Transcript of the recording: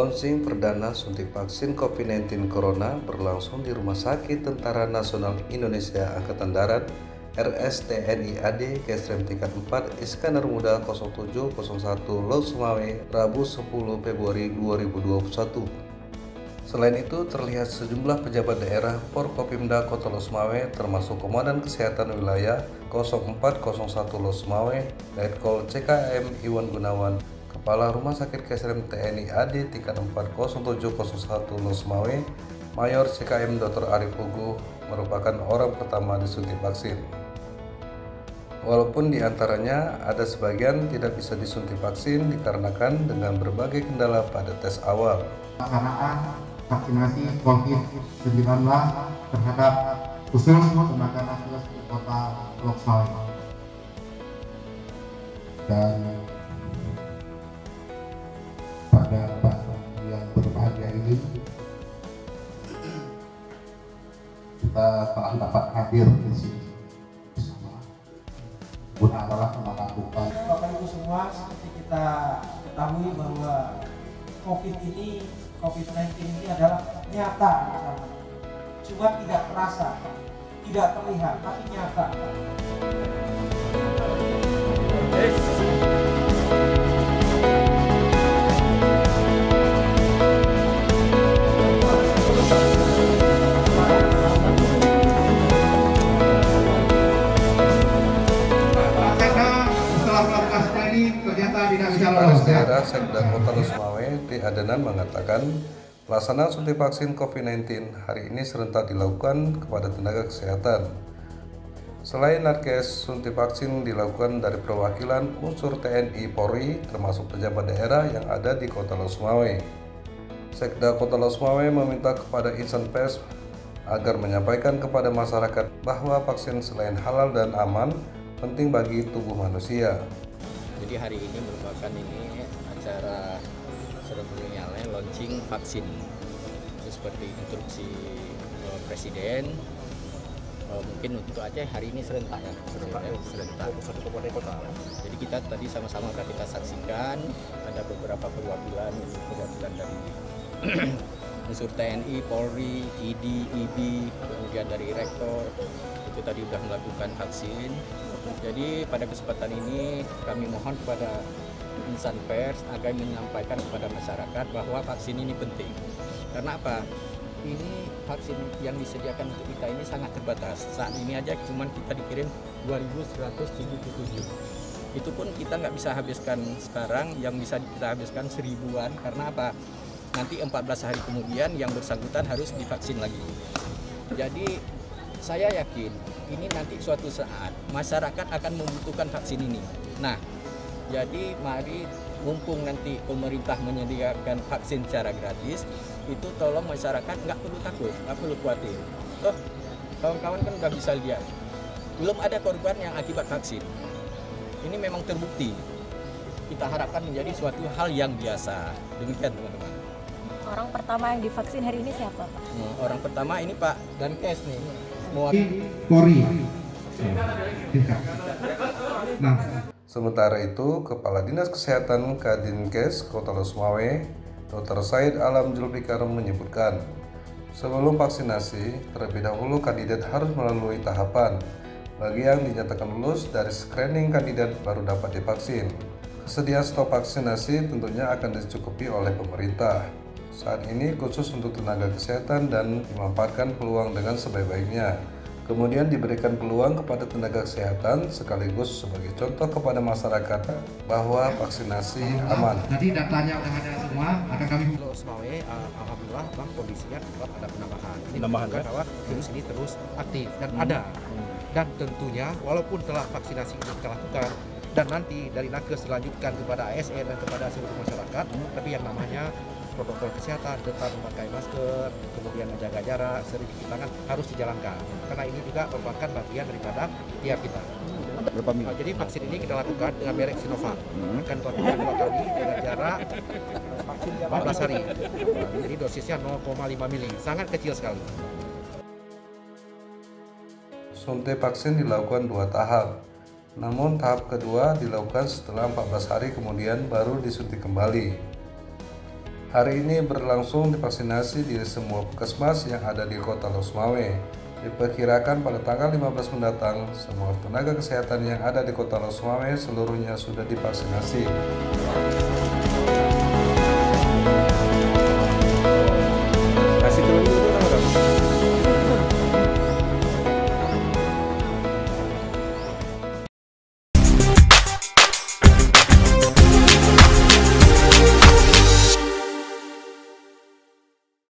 launching perdana suntik vaksin COVID-19 Corona berlangsung di Rumah Sakit Tentara Nasional Indonesia Angkatan Darat RS TNI AD Kesrem tingkat 4 Iskandar Muda 0701 Lhokseumawe, Rabu 10 Februari 2021. Selain itu, terlihat sejumlah pejabat daerah Porkopimda Kota Lhokseumawe termasuk Komandan Kesehatan Wilayah 0401 Lhokseumawe, Letkol Ckm Iwan Gunawan, Kepala Rumah Sakit Kesrem TNI AD tingkat 4 0701 Lhokseumawe, Mayor Ckm Dr. Arif Hugo merupakan orang pertama disuntik vaksin. Walaupun di antaranya ada sebagian tidak bisa disuntik vaksin dikarenakan dengan berbagai kendala pada tes awal. Pelaksanaan vaksinasi COVID-19 terhadap khusus tenaga nakes di Kota Lhokseumawe. Dan pada pasang yang berbahagia ini kita telah dapat hadir di sini. Bapak Ibu semua, seperti kita ketahui bahwa COVID-19 ini adalah nyata, cuma tidak terasa, tidak terlihat, tapi nyata. Kepala Daerah Sekda Kota Lhokseumawe T Adnan mengatakan pelaksanaan suntik vaksin COVID-19 hari ini serentak dilakukan kepada tenaga kesehatan. Selain Nakes, suntik vaksin dilakukan dari perwakilan unsur TNI Polri termasuk pejabat daerah yang ada di Kota Lhokseumawe. Sekda Kota Lhokseumawe meminta kepada insan pers agar menyampaikan kepada masyarakat bahwa vaksin selain halal dan aman penting bagi tubuh manusia. Jadi hari ini merupakan acara seremonialnya launching vaksin. Itu seperti instruksi Presiden. Mungkin untuk Aceh hari ini serentak ya. Serentak. Jadi kita tadi sama-sama kita saksikan ada beberapa perwakilan dari unsur TNI, Polri, ID, IB, kemudian dari rektor. Itu tadi sudah melakukan vaksin. Jadi pada kesempatan ini kami mohon kepada insan pers agar menyampaikan kepada masyarakat bahwa vaksin ini penting. Karena apa? Ini vaksin yang disediakan untuk kita ini sangat terbatas. Saat ini aja cuma kita dikirim 2.177. Itu pun kita nggak bisa habiskan sekarang, yang bisa kita habiskan seribuan. Karena apa? Nanti 14 hari kemudian yang bersangkutan harus divaksin lagi. Jadi saya yakin ini nanti suatu saat masyarakat akan membutuhkan vaksin ini. Nah, jadi mari mumpung nanti pemerintah menyediakan vaksin secara gratis, itu tolong masyarakat nggak perlu takut, nggak perlu khawatir. Toh, kawan-kawan kan udah bisa lihat, belum ada korban yang akibat vaksin. Ini memang terbukti. Kita harapkan menjadi suatu hal yang biasa. Demikian teman-teman. Orang pertama yang divaksin hari ini siapa, Pak? Orang pertama ini Pak Kadinkes nih. Polri. Nah. Sementara itu, Kepala Dinas Kesehatan Kadinkes Kota Lhokseumawe, Dr. Said Alam Julbikaram menyebutkan, sebelum vaksinasi, terlebih dahulu kandidat harus melalui tahapan. Bagi yang dinyatakan lulus dari screening kandidat baru dapat divaksin. Kesediaan stok vaksinasi tentunya akan dicukupi oleh pemerintah. Saat ini khusus untuk tenaga kesehatan dan dimanfaatkan peluang dengan sebaik-baiknya. Kemudian diberikan peluang kepada tenaga kesehatan sekaligus sebagai contoh kepada masyarakat bahwa vaksinasi aman. Jadi datanya udah ada semua, akan kami Lhokseumawe, alhamdulillah Bang, kondisinya tetap ada penambahan. Menunjukkan bahwa virus ini terus aktif dan ada. Dan tentunya walaupun telah vaksinasi ini kita lakukan, dan nanti dari nakes dilanjutkan kepada ASN dan kepada seluruh masyarakat, tapi yang namanya protokol kesehatan, tetap memakai masker, kemudian menjaga jarak, sering cuci tangan harus dijalankan. Karena ini juga merupakan bagian daripada ikhtiar kita. Jadi vaksin ini kita lakukan dengan merek Sinovac. Akan dilakukan 2 kali dengan jarak 14 hari. Jadi dosisnya 0,5 mili, sangat kecil sekali. Suntik vaksin dilakukan 2 tahap. Namun tahap kedua dilakukan setelah 14 hari kemudian baru disuntik kembali. Hari ini berlangsung divaksinasi di semua puskesmas yang ada di Kota Lhokseumawe. Diperkirakan pada tanggal 15 mendatang, semua tenaga kesehatan yang ada di Kota Lhokseumawe seluruhnya sudah divaksinasi.